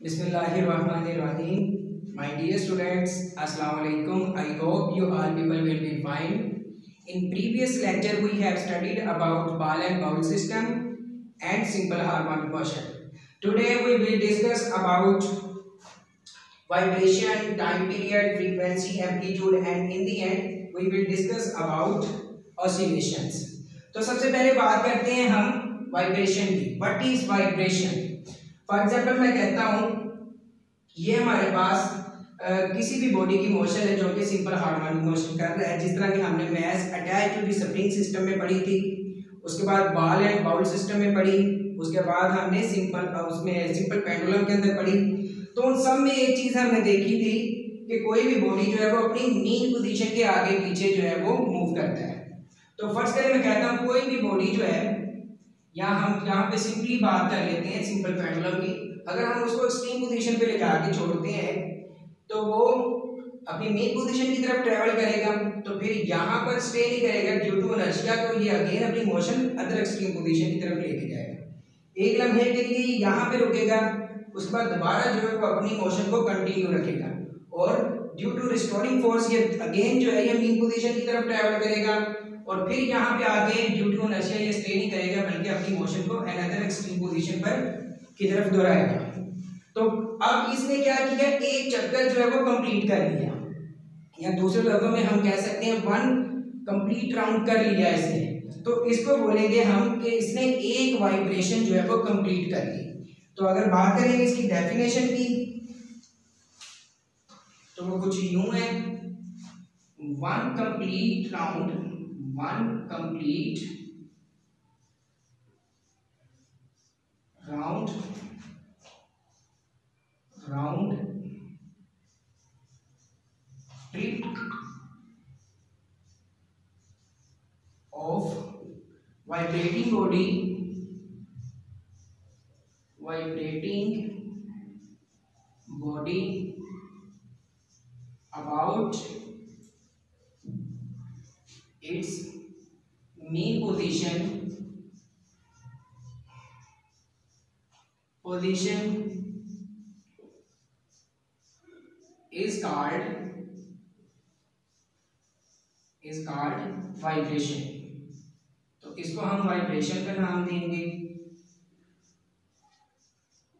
Bismillahirrahmanirrahim. My dear students, Assalamu alaikum. I hope you all people will be fine. In previous lecture we have studied about bowel and bowel system and simple harmonic motion. Today we will discuss about vibration, time period, frequency, amplitude, and in the end we will discuss about oscillations. तो सबसे पहले बात करते हैं हम vibration की. What is vibration? For example मैं कहता हूँ ये हमारे पास किसी भी बॉडी की मोशन है जो कि सिंपल हार्मोनिक मोशन कर रहा है, जिस तरह की हमने mass attach to the spring system में पढ़ी थी, उसके बाद बाल एंड बाउल सिस्टम में पढ़ी, उसके बाद हमने सिंपल पेंडुलम के अंदर पढ़ी. तो उन सब में एक चीज़ हमने देखी थी कि कोई भी बॉडी जो है वो अपनी मीन पोजिशन के आगे पीछे जो है वो मूव करता है. तो फर्स्ट टाइम मैं कहता हूँ कोई भी बॉडी जो है, या हम यहाँ पे सिंपली बात कर लेते हैं सिंपल पेंडुलम की, अगर हम उसको एक्सट्रीम पोजीशन पे लेकर आके छोड़ते हैं तो वो अपनी मेन पोजीशन की तरफ ट्रेवल करेगा, तो फिर यहाँ पर स्टे नहीं करेगा ड्यू टू इनर्शिया. तो ये अगेन अपनी मोशन अदर एक्सट्रीम पोजीशन की तरफ लेके जाएगा, एक लम्हे के लिए यहाँ पे रुकेगा, उसके बाद दोबारा जो है वो अपनी मोशन को कंटिन्यू रखेगा और ड्यू टू रिस्टोरिंग फोर्स ये अगेन जो है ये मेन पोजीशन की तरफ ट्रेवल करेगा और फिर यहाँ पे आगे ड्यू टू इनर्शिया ये स्टे नहीं करेगा बल्कि अपनी मोशन को अनदर एक्सट्रीम पोजीशन पर की तरफ दोहराएगा. तो अब इसने क्या किया, एक चक्कर जो है वो कंप्लीट कर लिया, या दूसरे लफ्जों में हम कह सकते हैं वन कंप्लीट राउंड कर लिया इसने. तो इसको बोलेंगे हम कि इसने एक वाइब्रेशन जो है वो कंप्लीट कर ली. तो अगर बात करेंगे इसकी डेफिनेशन की तो वो कुछ यूं है, one complete round trip of vibrating body about its mean position is called vibration. तो इसको हम vibration का नाम देंगे.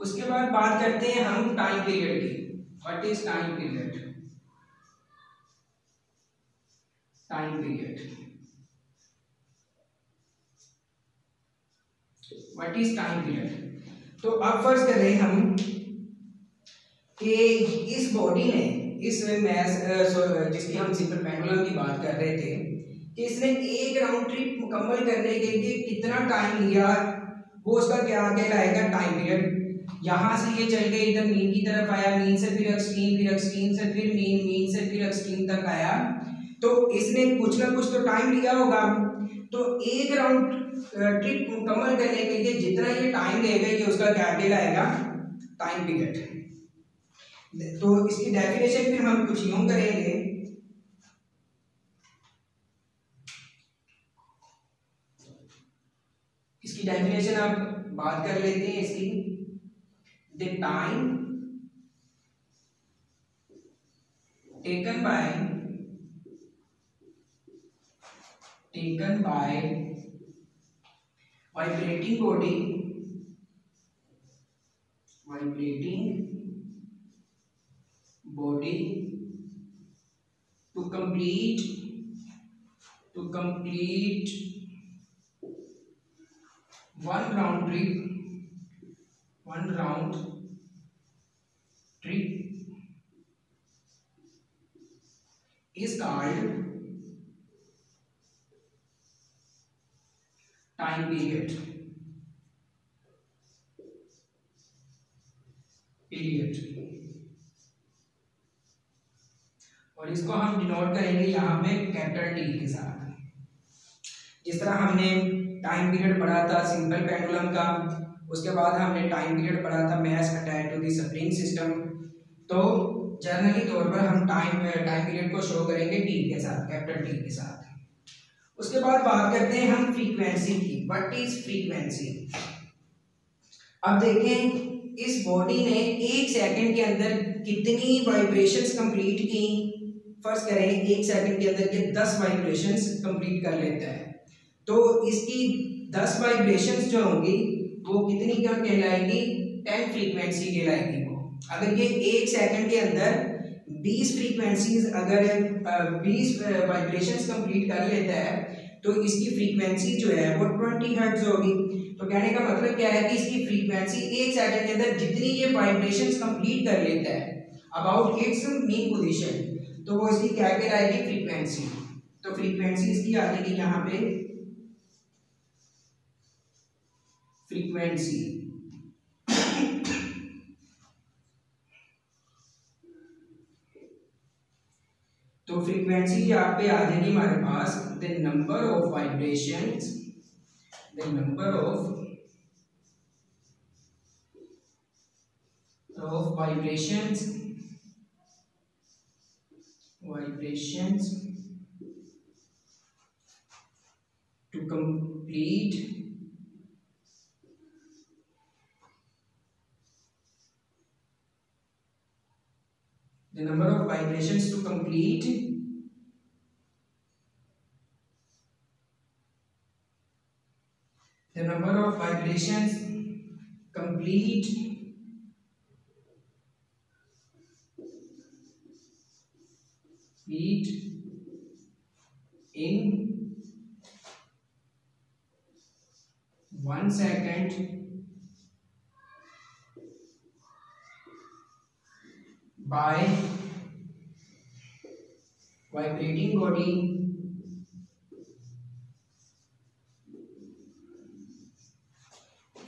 उसके बाद बात करते हैं हम time period की. What is time period? तो अब फर्ज करें हम कि इस बॉडी ने जिसकी हम सिंपल पेंडुलम की बात कर रहे थे कि इसने एक राउंड ट्रिप मुकम्मल करने के लिए कितना टाइम लिया, वो उसका क्या कहलाएगा टाइम पीरियड. यहाँ से ये चल के इधर मीन की तरफ आया, मीन से फिर एक्सट्रीम, फिर एक्सट्रीम से फिर मीन, मीन से फिर एक्सट्रीम तक आया. तो इसने कुछ ना कुछ तो टाइम लिया होगा. तो एक राउंड ट्रिप मुकम्मल करने के लिए जितना ये टाइम लेगा ये उसका क्या कहलाएगा टाइम पीरियड. तो इसकी डेफिनेशन फिर हम कुछ यूं करेंगे, इसकी डेफिनेशन आप बात कर लेते हैं इसकी. The time taken by vibrating body to complete one round trip is called time period और इसको हम डिनोट करेंगे यहाँ पे कैपिटल टी के साथ. जिस तरह हमने टाइम पीरियड पढ़ा था सिंपल पेंडुलम का, उसके बाद हमने टाइम पीरियड पढ़ा था mass attached to the spring system. तो जनरली तौर पर हम टाइम पीरियड को शो करेंगे टी के साथ, कैपिटल टी के साथ. उसके बाद बात करते हैं हम फ्रीक्वेंसी की. What is frequency? अब देखें इस बॉडी ने एक सेकंड के अंदर कितनी वाइब्रेशंस कंप्लीट की, फर्ज करें एक सेकंड के अंदर के 10 वाइब्रेशंस कंप्लीट कर लेता है, तो इसकी 10 वाइब्रेशंस जो होंगी वो कितनी क्या कहलाएगी, 10 फ्रीक्वेंसी कहलाएगी। वो अगर ये एक सेकंड के अंदर 20 फ्रीक्वेंसीज अगर 20 वाइब्रेशंस कंप्लीट कर लेता है तो इसकी फ्रीक्वेंसी जो है वो 20 हर्ट्ज होगी। तो कहने का मतलब क्या है कि इसकी फ्रीक्वेंसी एक सेकंड के अंदर जितनी ये वाइब्रेशंस कंप्लीट कर लेता है अबाउट इट्स मीन पोजीशन, तो वो इसकी क्या कहलाएगी, फ्रीक्वेंसी। तो फ्रीक्वेंसी इसकी आ जाएगी यहाँ पे फ्रीक्वेंसी। तो फ्रीक्वेंसी यहाँ पे आ जाएगी हमारे पास the number of vibrations, the number of vibrations to complete the number of vibrations to complete the number of vibrations complete beat in 1 second by vibrating body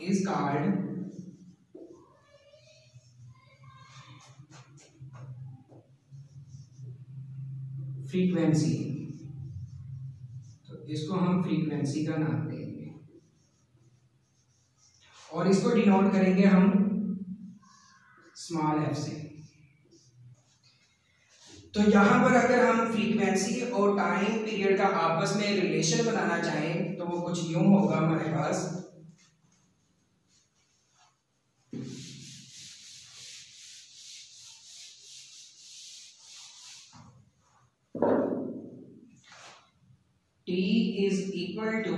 is called frequency। तो इसको हम frequency का नाम देंगे और इसको denote करेंगे हम स्मॉल f से। तो यहाँ पर अगर हम फ्रीक्वेंसी और टाइम पीरियड का आपस में रिलेशन बनाना चाहें तो वो कुछ यूं होगा हमारे पास। T is equal to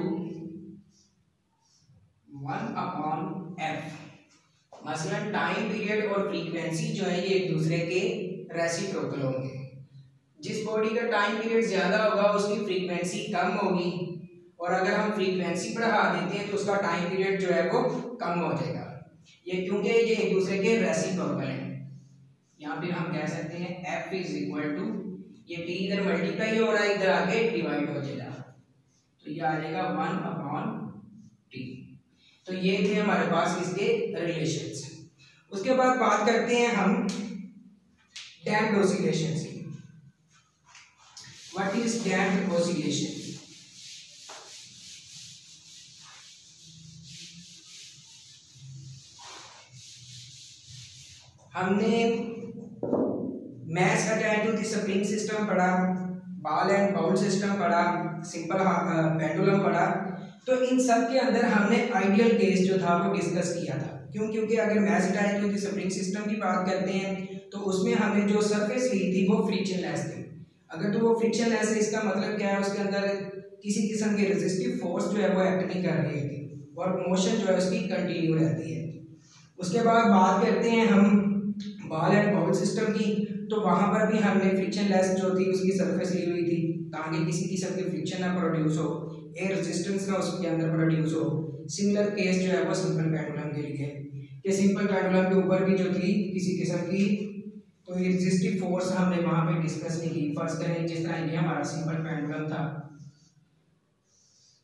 1/f। मसलन टाइम पीरियड और फ्रीक्वेंसी जो है ये एक दूसरे के रेसिप्रोकल होंगे। जिस बॉडी का टाइम पीरियड ज़्यादा होगा उसकी फ्रीक्वेंसी कम होगी और अगर हम फ्रीक्वेंसी बढ़ा देते हैं तो उसका टाइम पीरियड जो है वो कम हो जाएगा, ये क्योंकि ये एक दूसरे के रेसिप्रोकल हैं। यहाँ पे हम कह सकते हैं f इज इक्वल टू, ये t इधर मल्टीप्लाई हो रहा है इधर आगे डिवाइड हो जाएगा, तो ये आ जाएगा 1/t। तो ये थे हमारे पास इसके रिलेशंस। उसके बाद बात करते हैं हम डैम्प्ड ऑसिलेशन की। What is damped oscillation? हमने mass attached to the spring system पढ़ा, ball and bowl system पढ़ा, simple pendulum पढ़ा। तो इन सब के अंदर हमने ideal case जो था वो डिस्कस किया था। क्योंकि अगर mass attached to the spring system की बात करते हैं तो उसमें हमने जो surface ली थी वो frictionless थी। अगर तो वो फ्रिक्शनलेस है इसका मतलब क्या है, उसके अंदर किसी किस्म की रेजिस्टिव फोर्स जो है वो एक्ट नहीं कर रही होती और मोशन जो है उसकी कंटिन्यू रहती है। उसके बाद बात करते हैं हम बॉल एंड बाउल सिस्टम की। तो वहाँ पर भी हमने फ्रिक्शनलेस जो थी उसकी सरफेस ली हुई थी ताकि किसी किस्म की फ्रिक्शन ना प्रोड्यूस हो, एयर रेजिस्टेंस ना उसके अंदर प्रोड्यूस हो। सिमिलर केस जो है वो सिंपल पेंडुलम के लिए कि सिंपल पेंडुलम के ऊपर भी जो थी किसी किस्म की तो रेजिस्टिव फोर्स हमने वहाँ पे डिस्कस नहीं की। फर्स्ट करें जिस तरह ये हमारा सिंपल पेंडुलम था,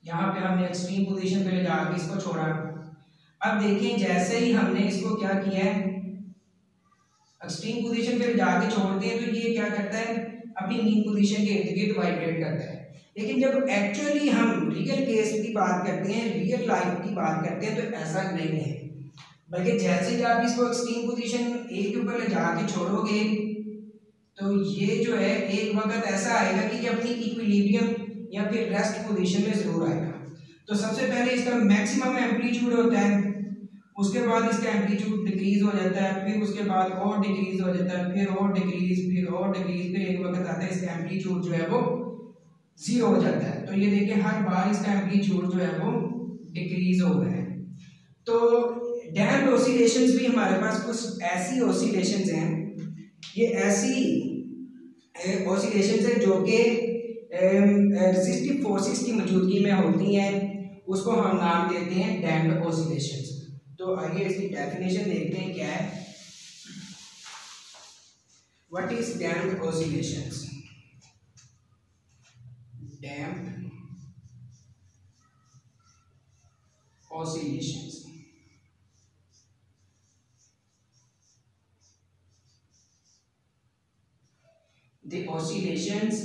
यहाँ पे हमने एक्सट्रीम पोजीशन पे ले जाके इसको छोड़ा। अब देखें जैसे ही हमने इसको क्या किया है एक्सट्रीम पोजीशन पे ले जाके छोड़ते हैं तो ये क्या करता है अपनी मीन पोजीशन के इर्द-गिर्द वाइब्रेट करता है। लेकिन जब एक्चुअली हम रियल केस की बात करते हैं, रियल लाइफ की बात करते हैं तो ऐसा नहीं है, बल्कि जैसे ही आप इसको एक्सट्रीम पोजीशन ए के ऊपर ले जाके छोड़ोगे तो ये जो है एक वक्त ऐसा आएगा कि ये अपनी इक्विलिब्रियम या फिर रेस्ट पोजीशन में जरूर आएगा। तो सबसे पहले इसका मैक्सिमम एम्पलीट्यूड होता है उसके बाद इसका एम्पलीट्यूड डिक्रीज हो जाता है, फिर उसके बाद और डिक्रीज हो जाता है, फिर और डिक्रीज, फिर और डिक्रीज, फिर एक वक्त आता है इसका एम्पलीट्यूड जो है वो जीरो हो जाता है। तो ये देखिए हर बार इसका एम्पलीट्यूड जो है वो डिक्रीज हो रहा है। तो डैम्प्ड ऑसिलेशंस भी हमारे पास कुछ ऐसी ऑसिलेशंस हैं, ये ऐसी ऑसिलेशंस हैं जो कि रेजिस्टिव फोर्सेस की मौजूदगी में होती हैं, उसको हम नाम देते हैं डैम्प्ड ऑसिलेशंस। तो आइए इसकी डेफिनेशन देखते हैं क्या है, what is damped oscillations. Damped oscillations the oscillations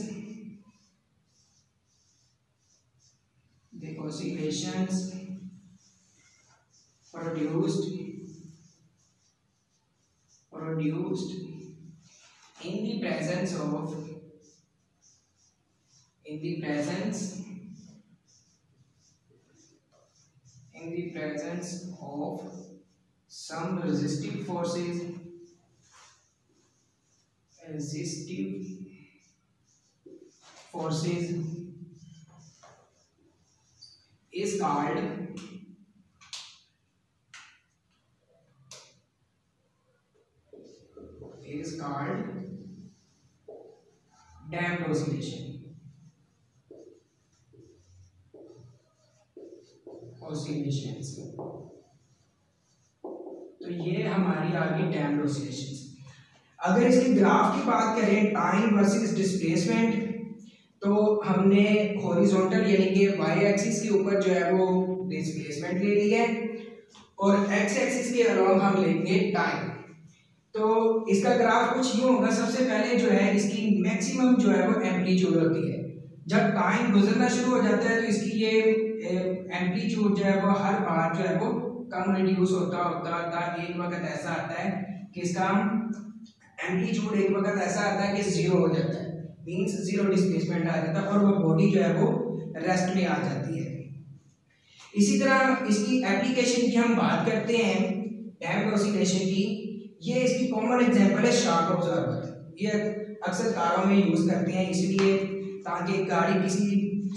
produced in the presence of some resistive forces is called damped oscillation. तो ये हमारी आ गई damped oscillations। अगर इसकी ग्राफ की बात करें टाइम वर्सेस डिस्प्लेसमेंट, तो हमने हॉरिजॉन्टल यानी कि वाई एक्सिस के ऊपर जो है वो डिस्प्लेसमेंट ले ली है और एक्स एक्सिस के अलॉन्ग हम लेंगे टाइम। तो इसका ग्राफ कुछ यूँ होगा, सबसे पहले जो है इसकी मैक्सिमम जो है वो एम्पलीट्यूड होती है, जब टाइम गुजरना शुरू हो जाता है तो इसकी ये एम्पलीट्यूड जो है वो हर बार जो है वो कम रिड्यूस होता एक वक्त ऐसा आता है कि इसका एम्पलीट्यूड एक वक्त ऐसा आता है कि जीरो हो जाता है, मीन्स जीरो डिस्प्लेसमेंट आ जाता है और वो बॉडी जो है वो रेस्ट में आ जाती है। इसी तरह इसकी एप्लीकेशन की हम बात करते हैं डैम्प्ड ऑसिलेशन की, ये इसकी कॉमन एग्जांपल है शॉक ऑब्जर्वर। ये अक्सर कारों में यूज़ करते हैं इसलिए ताकि गाड़ी किसी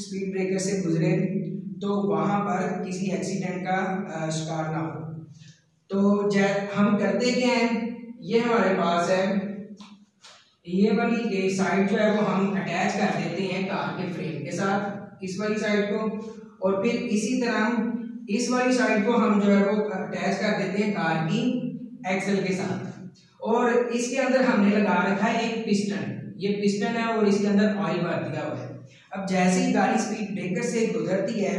स्पीड ब्रेकर से गुजरे तो वहाँ पर किसी एक्सीडेंट का शिकार ना हो। तो हम करते क्या हैं, ये हमारे पास है ये वाली साइड जो है वो हम अटैच कर देते हैं कार के फ्रेम के साथ, इस वाली साइड को, और फिर इसी तरह इस वाली साइड को हम जो है वो अटैच कर देते हैं कार की एक्सल के साथ, और इसके अंदर हमने लगा रखा है एक पिस्टन, ये पिस्टन है और इसके अंदर ऑयल भर दिया हुआ है। अब जैसे ही गाड़ी स्पीड ब्रेकर से गुजरती है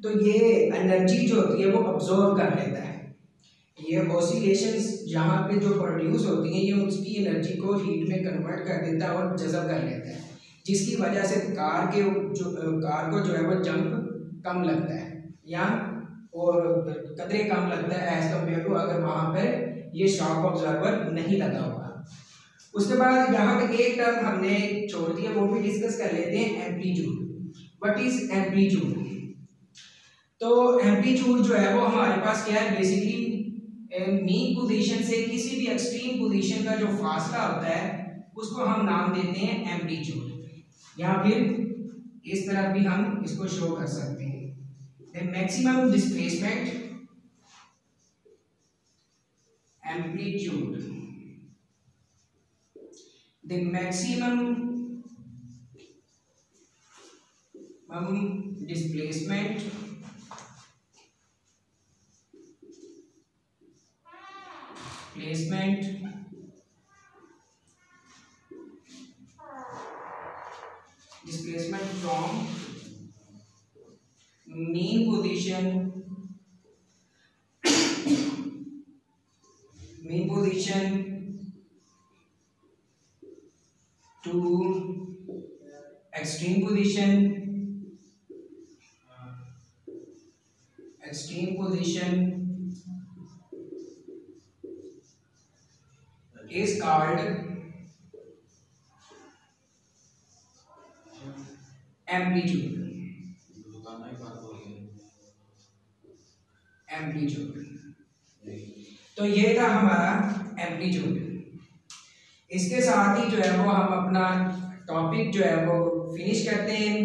तो ये एनर्जी जो होती है वो अब्जॉर्ब कर लेता है, ये ऑसिलेशंस यहाँ पे जो प्रोड्यूस होती हैं ये उसकी एनर्जी को हीट में कन्वर्ट कर देता है और जज़ब कर लेता है, जिसकी वजह से कार को जो है वो जंप कम लगता है या और कतरे कम लगता है एज कम्पेयर टू अगर वहाँ पर ये शॉक ऑब्जर्वर नहीं लगा होगा। उसके बाद यहाँ पे एक टर्म हमने छोड़ दिया, वो भी डिस्कस कर लेते हैं, एम्पलीट्यूड। What is amplitude. तो एम्पलीट्यूड जो है वो हमारे पास क्या है, बेसिकली मीन पोजीशन से किसी भी एक्सट्रीम पोजीशन का जो फासला होता है उसको हम नाम देते हैं एम्पलीट्यूड, या फिर इस तरह भी हम इसको शो कर सकते हैं। The maximum displacement amplitude. The maximum displacement displacement from mean position to extreme position is called amplitude तो ये था हमारा एम्पलीट्यूड। इसके साथ ही जो है वो हम अपना टॉपिक जो है वो फिनिश करते हैं।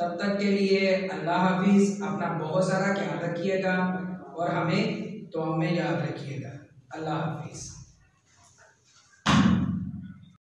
तब तक के लिए अल्लाह हाफिज़। अपना बहुत सारा ख्याल रखिएगा और हमें दुआ में याद रखिएगा। अल्लाह हाफिज़।